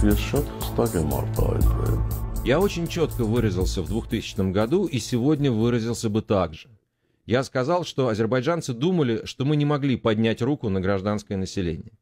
Я очень четко выразился в 2000 году и сегодня выразился бы так же. Я сказал, что азербайджанцы думали, что мы не могли поднять руку на гражданское население.